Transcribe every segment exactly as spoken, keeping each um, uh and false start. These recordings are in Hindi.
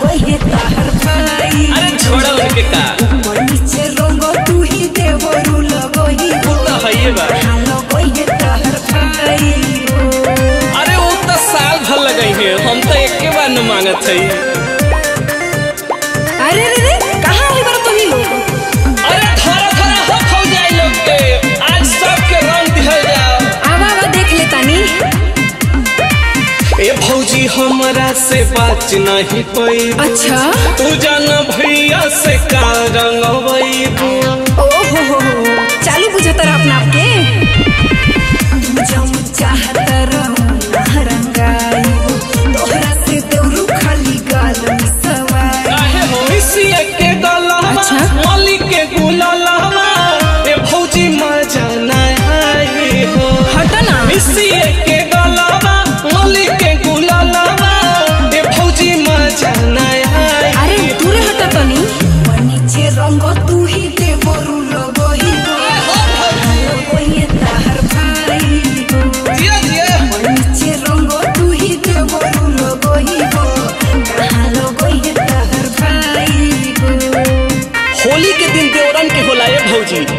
अरे छोड़ा उनके का अरे वो तो साल भर लगाई है, हम तो एक के बार न मांगत है। अरे अरे कहाँ है बार तुही लोग? अरे थारा थारा हो खो जाए लोग ते, आज सब के रंग दिहल जाओ। आवा आवा देख लेता नहीं। ये भौजी हमरा से बात नहीं पाई। अच्छा? तू जाना भैया से का रंग वाई बू। ओहो हो हो, चालू बुझो तर अपना आपके।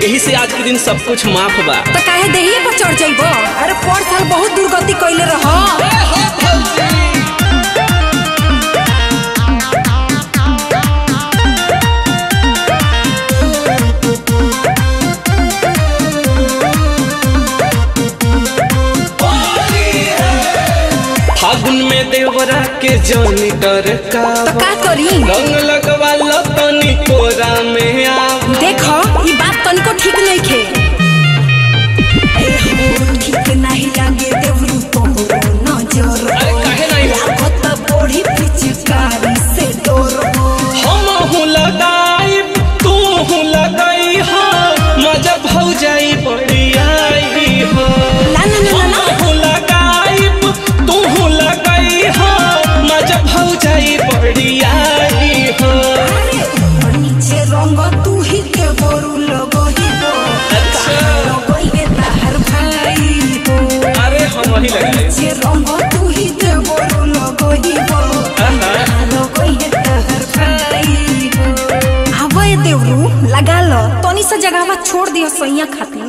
यही से आज के दिन सब कुछ माफ बा। तो काहे देहिए पर चढ़ जाइबो? अरे पर साल बहुत दुर्गति कइले रहो। फागुन में देवरा के जौनी डर का तो का करी? रंग लगवा लो तनी कोरा में आव। देखो ई बात तनिको ठीक नहीं खे। अरे हम ठीक नहीं लागे देवरू तो नजर। अरे काहे नहीं लागो त बड़ी पिचकारी से डरो। हम हूं लगाई तू हूं लगाई हो मजा भौ जाई बड़ी आई हो। ना ना ना ना हूं लगाई तू हूं लगाई हो मजा भौ जाई बड़ी आई हो। अरे नीचे रंग तू ही के बोरू लगा लो तोनी से जगह छोड़ दियो सैया खातिर।